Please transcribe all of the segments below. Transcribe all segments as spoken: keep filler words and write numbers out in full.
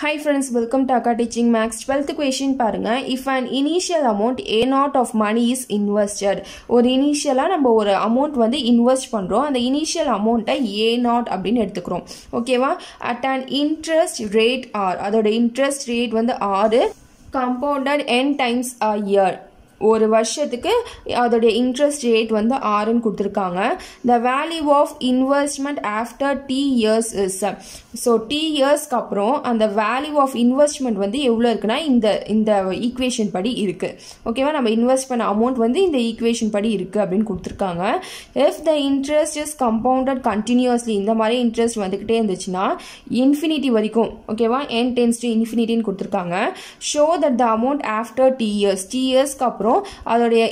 Hi friends, welcome to Akka Teaching Maths. twelfth question parunga. If an initial amount a naught of money is invested. Or initial number or amount when invest pandrom. And the initial amount a naught abdin edukrom. Okay va? At an interest rate r. That interest rate when the r compounded n times a year. ஒரு வருஷத்துக்கு அதோட interest rate வந்து R ன்னு கொடுத்திருக்காங்க. The value of investment after T years is so T years க்கு அப்புறம் அந்த value of investment வந்து எவ்வளவு இருக்குனா இந்த இந்த ஈக்குவேஷன் படி இருக்கு. ஓகேவா, நம்ம இன்வெஸ்ட் பண்ண amount வந்து இந்த ஈக்குவேஷன் படி இருக்கு அப்படினு கொடுத்திருக்காங்க. If the interest is compounded continuously, இந்த மாதிரி interest வந்துக்கிட்டே இருந்துச்சுனா infinity வரைக்கும், ஓகேவா, n tends to infinity ன்னு கொடுத்திருக்காங்க. Show that the amount after T years T years க்கு அப்புறம்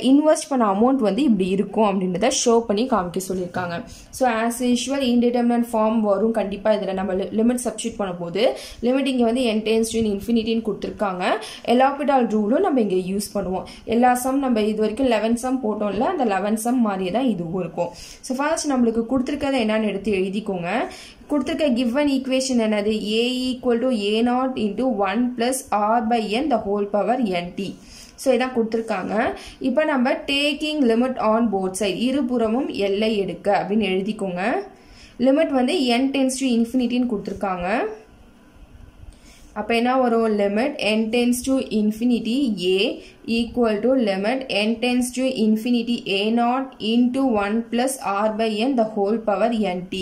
invest பண்ண amount வந்து இப்படி இருக்கும் அப்படின்றத ஷோ பண்ணி காமிக்க சொல்லிருக்காங்க. So as usual indeterminate form வரும் கண்டிப்பா. இதல நம்ம லிமிட் சப்ஸ்டிட் பண்ணும்போது லிமிட் இங்க வந்து n tends to infinity ன்னு கொடுத்திருக்காங்க. L'Hopital rule நம்ம இங்க யூஸ் பண்ணுவோம். எல்லா சம் நம்ம இதுவரைக்கும் eleven சம் போட்டோம்ல, அந்த eleven சம் மாதிரியே தான் இதுவும் இருக்கும். So first நமக்கு கொடுத்திருக்கிறது என்னன்னு எடுத்து எழுதிக்கோங்க. கொடுத்திருக்க given equation என்னது a equal to a zero into one plus r by n the whole power nt. So இதான் கொடுத்திருக்காங்க. இப்போ நம்ம taking limit on both side, இருபுறமும் எல்லை எடுக்க அப்படினு எழுதிக்கோங்க. லிமிட் வந்து n tends to infinity ன்னு கொடுத்திருக்காங்க. அப்ப என்ன வரும்? limit n tends to infinity a equal to limit n tends to infinity a zero into one plus r by n the whole power nt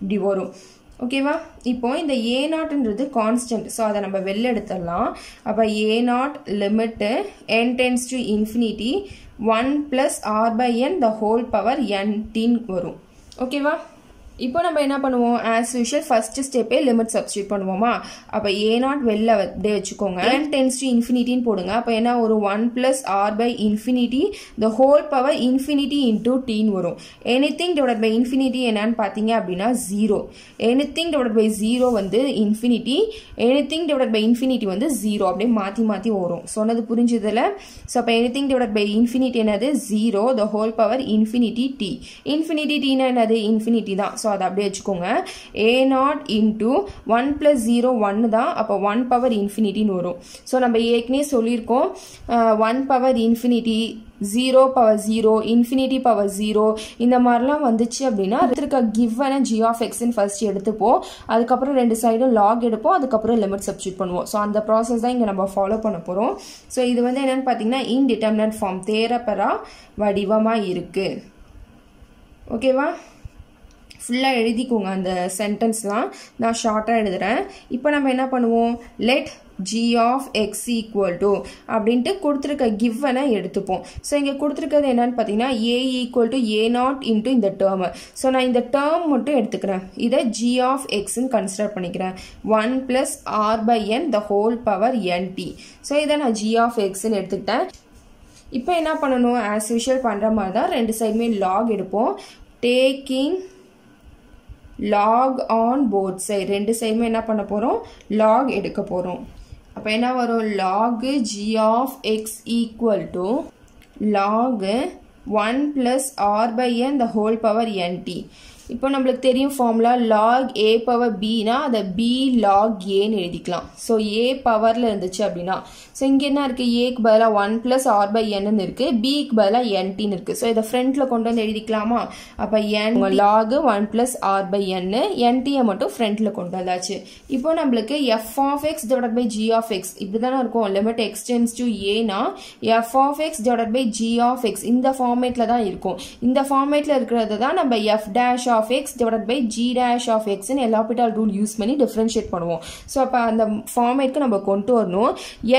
இப்படி வரும். ஓகேவா, இப்போ இந்த a zero ன்றது கான்ஸ்டன்ட், சோ அத நம்ம வெல்ல எடுத்துறலாம். அப்ப a zero limit n tends to infinity one plus r by n the whole power nt வரும். ஓகேவா, இப்போ நம்ம என்ன பண்ணுவோம்? as usual first step a limit substitute பண்ணுவோமா? அப்ப a zero வெல்ல அப்படியே வெச்சுக்கோங்க. n tends to infinity ன்னு போடுங்க. அப்ப என்ன ஒரு one plus r by infinity the whole power infinity into t ன்னு வரும். anything divided by infinity என்னன்னு பாத்தீங்க அப்படினா zero. anything divided by zero வந்து infinity, anything divided by infinity வந்து zero, அப்படியே மாத்தி மாத்தி வரும். சொன்னது புரிஞ்சதுல? சோ அப்ப anything divided by infinity என்னது zero the whole power infinity t. infinity t னா என்னது infinity தான். So அத அப்படியே வெச்சுக்கோங்க. a zero into one plus zero one தான். அப்ப one power infinity ன்னு வரும். சோ நம்ம ஏக்னே சொல்லிருக்கோம், one power infinity, zero power zero, infinity power zero, இந்த மாதிரிலாம் வந்துச்சு அப்படின்னா இருக்க given g of x ன்னு ஃபர்ஸ்ட் எடுத்துப்போம். அதுக்கப்புறம் ரெண்டு சைடும் log எடுப்போம். அதுக்கப்புறம் லிமிட் சப்ஸ்டிட் பண்ணுவோம். ஸோ அந்த ப்ராசஸ் தான் இங்கே நம்ம ஃபாலோ பண்ண போகிறோம். ஸோ இது வந்து என்னன்னு பார்த்தீங்கன்னா இன்டிட்டர்மினட் ஃபார்ம், தேரப்பரா வடிவமாக இருக்கு. ஓகேவா, ஃபுல்லா எழுதிக்கோங்க அந்த சென்டென்ஸ்லாம். நான் ஷார்ட்டா எழுதுறேன். இப்போ நம்ம என்ன பண்ணுவோம்? Let g of x equal to அப்படின்ட்டு கொடுத்துருக்க கிவனை எடுத்துப்போம். ஸோ இங்கே கொடுத்துருக்கிறது என்னன்னு பார்த்தீங்கன்னா a equal to a zero into இந்த டேர்மு. ஸோ நான் இந்த டேர்ம் மட்டும் எடுத்துக்கிறேன். இதை g of xன்னு கன்சிடர் பண்ணிக்கிறேன். One plus r by n the whole power nt. So இதை நான் g of xன்னு எடுத்துக்கிட்டேன். இப்போ என்ன பண்ணணும்? as usual பண்ணுற மாதிரி தான் ரெண்டு சைடுமே லாக் எடுப்போம். Taking log on both side, ரெண்டு சைடுமே என்ன பண்ண போறோம்? log எடுக்க போறோம். அப்ப என்ன வரும்? log g of x equal to log one plus r by n the whole power nt. இப்போ நம்மளுக்கு தெரியும் formula, log a power b னா அத b log a ன்னு எழுதிக்கலாம். சோ a பவர்ல இருந்துச்சு அப்படினா சோ இங்க என்ன இருக்கு? a க்கு பதிலா one plus r by n ன்னு இருக்கு, b க்கு பதிலா nt ன்னு இருக்கு. சோ இத ஃப்ரண்ட்ல கொண்டு வந்து எழுதிக்கலாமா? அப்ப n log one plus r by n, nt ஐ மட்டும் ஃப்ரண்ட்ல கொண்டு வந்தாச்சு. இப்போ நம்மளுக்கு f of x divided by g of x இப்படி தான இருக்கும். Limit x tends to a னா f of x divided by g of x இந்த ஃபார்மேட்ல தான் இருக்கும். இந்த ஃபார்மேட்ல இருக்கிறது தான் நம்ம f dash of x divided by g dash of x ன்னு L'Hopital rule யூஸ் பண்ணி டிஃபரன்ஷியேட் பண்ணுவோம். சோ அப்ப அந்த ஃபார்மேட்க்கு நம்ம கொண்டு வரணும்.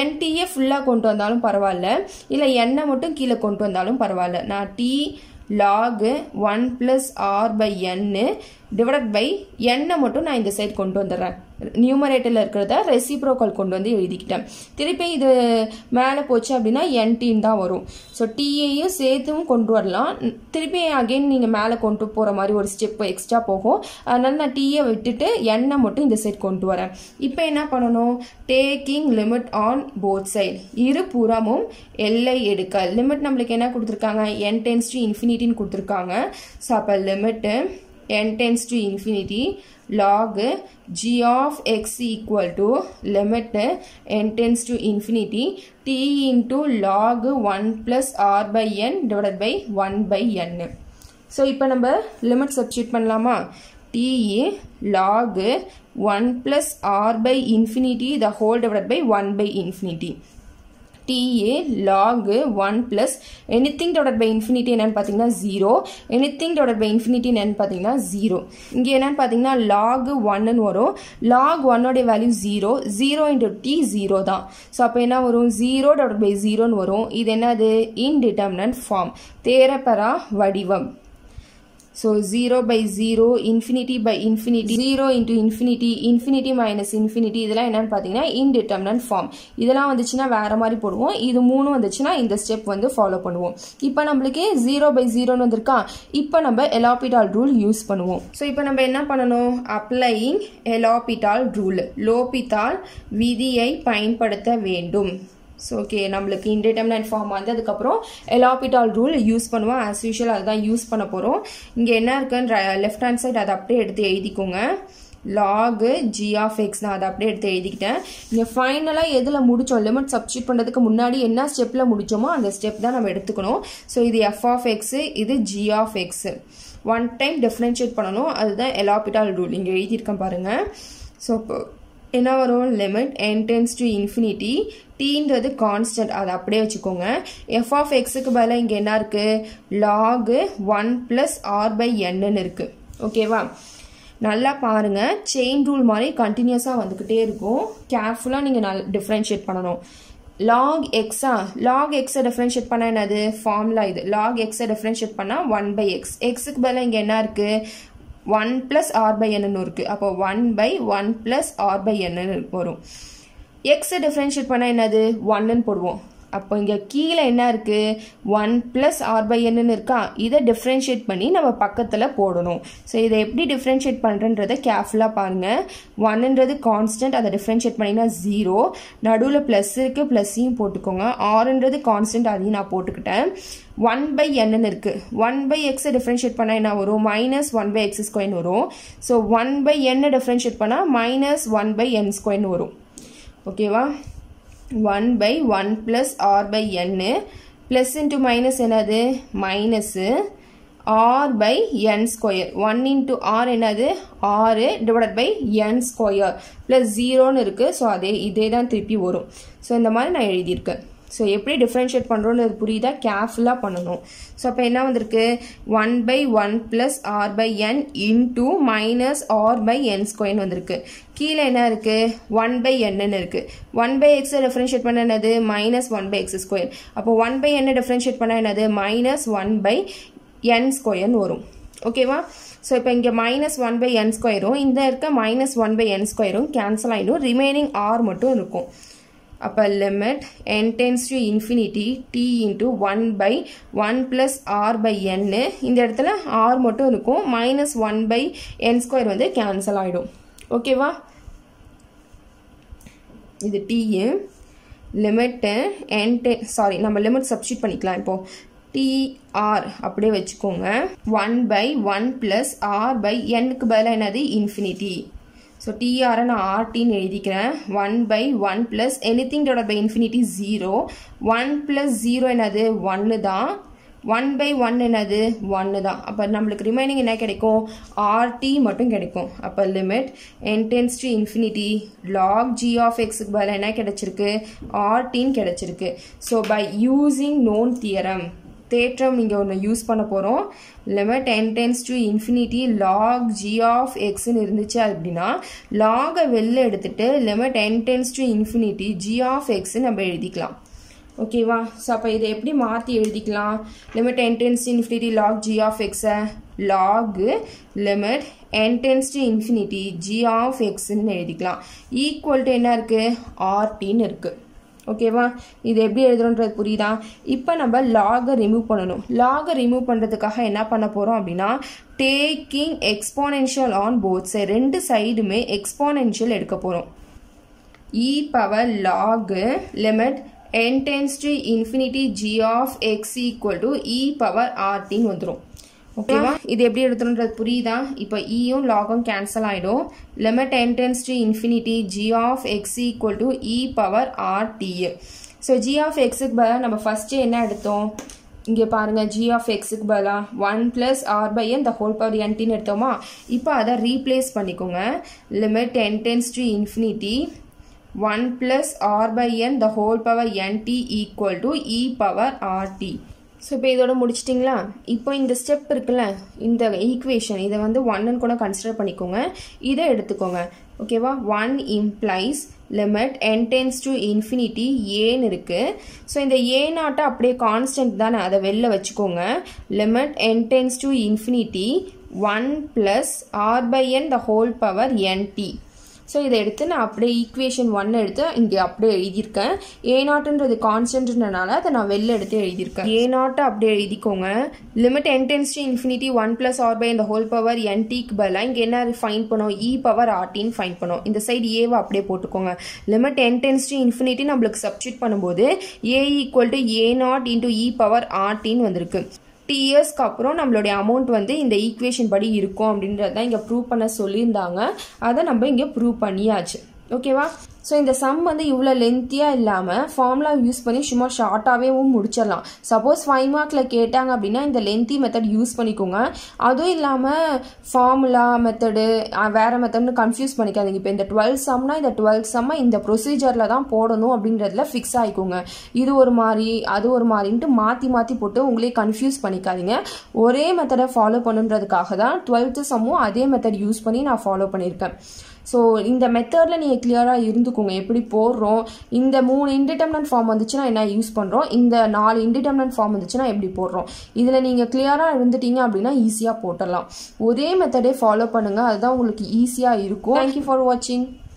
nt ஏ ஃபுல்லா கொண்டு வந்தாலும் பரவாயில்ல, இல்ல n மட்டும் கீழ கொண்டு வந்தாலும் பரவாயில்ல. நான் t log one plus r by n divided by n மட்டும் நான் இந்த சைடு கொண்டு வந்துறேன். நியூமரேட்டர்ல இருக்கிறத ரெசிப்ரோக்கல் கொண்டு வந்து எழுதிக்கிட்டேன். திருப்பி இது மேலே போச்சு அப்படின்னா என்டின்னு தான் வரும். ஸோ டிஏயும் சேர்த்தும் கொண்டு வரலாம். திருப்பி அகைன் நீங்கள் மேலே கொண்டு போகிற மாதிரி ஒரு ஸ்டெப் எக்ஸ்ட்ரா போகும். அதனால நான் டிஏ விட்டுட்டு எண்ணை மட்டும் இந்த சைட் கொண்டு வரேன். இப்போ என்ன பண்ணணும்? Taking limit on both side, இரு புறமும் எல்லை எடுக்க. லிமிட் நம்மளுக்கு என்ன கொடுத்துருக்காங்க? என் டென்ஸ் டு இன்ஃபினிட்டின்னு கொடுத்துருக்காங்க. ஸோ அப்போ limit n tends to infinity, log g of x equal to limit n tends to infinity t into log one plus r by n divided by one by n. So, now number limit substitute panalama. T log one plus r by infinity the whole divided by one by infinity. T log one plus anything divided by infinity enna pathina zero, anything divided by infinity enna pathina zero. Inge enna pathina log one nu varum, log one oda value zero, zero into t zero da. So appo enna varum, zero divided by zero nu varum. Idu enna adu indeterminate form, therapara vadivam. So, zero by zero, infinity by infinity, zero into infinity, infinity minus infinity, this is indeterminate form. This is the step we follow. Now, we use zero by zero. Now, we use L'Hopital rule. Use. So, now we do? Applying L'Hopital rule. L'Hopital vidhiyai payanpadutha vendum. So, okay, we will use indeterminate form and L'Hopital rule use as usual. Use left hand side update log g of x na update finally limit substitute pannadhukku step la step so this f of x this g of x one time differentiate pannanum adha L'Hopital rule inge ezhuthirukkom parunga. So limit n tends to infinity t is the constant f of x is log one plus r by n. Okay, wow. நல்லா பாருங்க chain rule மாதிரி கண்டினியூசா வந்துட்டே இருக்கும். கேர்ஃபுல்லா நீங்க differentiate பண்ணனும். Log x log x differentiate பண்ணா என்னது formula இது. Log x differentiate பண்ணா one by x. X க்கு பதிலா இங்க என்ன இருக்கு? one plus r by n னு இருக்கு. அப்ப one by one plus r by n னு வரும். X differentiate பண்ணா என்னது one ன்னு போடுவோம். அப்ப இங்க கீழ என்ன இருக்கு one plus r by n ன்னு இருக்கா. இத differentiate பண்ணி நம்ம பக்கத்துல போடணும். சோ இத எப்படி differentiate பண்றன்றதை கேர்ஃபுல்லா பாருங்க. one ன்றது கான்ஸ்டன்ட், அத differentiate பண்ணினா zero. நடுவுல plus இருக்கு, plus யும் போட்டுக்கோங்க. r ன்றது கான்ஸ்டன்ட், அதையும் நான் போட்டுக்கிட்டேன். one by n ன்னு இருக்கு. one by x differentiate பண்ணா என்ன வரும்? minus one by x square ன்னு வரும். So one by n differentiate பண்ணா minus one by n square ன்னு வரும். Okay, wow. one by one plus r by n plus into minus enadhu minus r by n square one into r enadhu r divided by n square plus zero nu irukku. So adhe idhe dhaan thirupi varum. So indha mari na ezhudhi irukku. So eppadi differentiate pandronu puriyudha carefully pananum. So appo enna vandirukku one by one plus r by n into minus r by n square vandirukku. கீழ என்ன இருக்கு one by n ன்னு இருக்கு. one by x differentiate பண்ணா என்னது minus one by x square. அப்போ one by n differentiate பண்ணா என்னது minus one by n square ன்னு வரும். ஓகேவா? So இப்போ இங்க minus one by n square உம் இந்த இருக்க minus one by n square um cancel ஆயிடும். Remaining r மட்டும் இருக்கும். Upper limit n tends to infinity t into one by one plus r by n. In the other r moto minus one by n square on the cancel idom. Okay, wa? This is t limit n ten, sorry, number limit substitute panikla po. T r apde vechkonga one by one plus r by n kubala anadi infinity. So tr and rt one by one plus anything divided by infinity zero, one plus zero enadhu one da, one by one enadhu one da. Appo namakku remaining enna kedaikkum rt mattum kedaikkum. Appo limit n tends to infinity log g of x ku bala enna kedachirukku rt nu kedachirukku. So by using known theorem தேற்றம் நீங்க ஒன்னு use பண்ண போறோம். limit n tends to infinity log g of x ன்னு இருந்துச்சு அப்படினா log வெளிய எடுத்துட்டு limit n tends to infinity g of x நம்ம எழுதிக்கலாம். ஓகேவா? சோ அப்ப இத எப்படி மாத்தி எழுதிக்கலாம்? limit n tends to infinity log g of x log limit n tends to infinity g of x ன்னு எழுதிக்கலாம். equal to என்ன இருக்கு? rt ன்னு இருக்கு. Okay, va? இது எப்படி எழுதுறோம்ன்றது புரியுதா? இப்போ நம்ம log remove பண்ணனும். log remove பண்றதுக்காக என்ன பண்ண போறோம் அப்படினா taking exponential on both side, ரெண்டு சைடுமே exponential எடுக்க போறோம். e power log limit n tends to infinity g of x equal to e power rt ன்னு வந்துரும். ஓகேவா இது எப்படி எடுத்துறோம்ன்றது புரியுதா இப்போ e யும் log ம் கேன்சல் ஆயிடும் limit n tends to infinity g of x equal to e power r t so g of x க்கு பதிலா நம்ம ஃபர்ஸ்ட் என்ன எடுத்தோம் இங்க பாருங்க g of x க்கு பதிலா one plus r by n the whole power n ன்னு எடுத்தோமா இப்போ அத ரீப்ளேஸ் பண்ணிக்கோங்க limit n tends to infinity one plus r by n the whole power n t equal to e power r t So, if you முடிச்சிட்டீங்களா இப்போ இந்த step இருக்குல இந்த equation இத வந்து one ன்னு கூட கன்சிடர் பண்ணிக்கோங்க இத எடுத்துக்கோங்க ஓகேவா one implies limit n tends to infinity a ன்னு இருக்கு சோ இந்த a zero அப்படியே கான்ஸ்டன்ட் தான அத வெளிய வெச்சுக்கோங்க limit n tends to infinity one plus r by n the whole power n t So, this is the equation one. This is the A zero is constant. This is the A zero is Limit n tends to infinity one plus r by n the whole power n t. Find e power rt. This side A. Limit n tends to infinity. We substitute A equal to A zero into e power rt. T S அப்புறம் நம்மளுடைய amount வந்து இந்த equation படி இருக்கும் அப்படின்றத இங்க prove பண்ண சொல்லிருந்தாங்க அத நம்ம இங்க ப்ரூவ் பண்ணியாச்சு ஓகேவா சோ இந்த sum வந்து இவ்ளோ லெந்தியா இல்லாம ஃபார்முலா யூஸ் பண்ணி சும்மா ஷார்ட்டாவேவும் முடிச்சிரலாம் சப்போஸ் five mark ல கேட்டாங்க அப்படினா இந்த லெந்தி மெத்தட் யூஸ் பண்ணிக்கோங்க அது இல்லாம ஃபார்முலா மெத்தட் வேற மெத்தட்னு कंफ्यूज பண்ணிக்காதீங்க இப்போ இந்த twelve sum னா இந்த twelve sum இந்த ப்ரொசீஜர்ல தான் போடணும் அப்படின்றதுல ஃபிக்ஸ் ஆயிக்கோங்க இது ஒரு மாதிரி அது ஒரு மாதிரின்னு மாத்தி மாத்தி போட்டு உங்களை कंफ्यूज பண்ணிக்காதீங்க ஒரே மெத்தட ஃபாலோ பண்ணுன்றதுக்காக தான் twelfth sum அதே மெத்தட் யூஸ் பண்ணி நான் ஃபாலோ பண்ணிருக்கேன் So, இந்த மெத்தட்ல நீங்க கிளியரா இருந்துக்கோங்க எப்படி போறோம் இந்த three இன்டிடெர்மினன்ட் ஃபார்ம் வந்துச்சுனா என்ன யூஸ் பண்றோம் இந்த four இன்டிடெர்மினன்ட் ஃபார்ம் வந்துச்சுனா எப்படி போறோம் இதுல நீங்க கிளியரா இருந்துட்டீங்க அப்படினா ஈஸியா போடலாம் ஒரே மெத்தடே ஃபாலோ பண்ணுங்க அதுதான் உங்களுக்கு ஈஸியா இருக்கும் Thank you for watching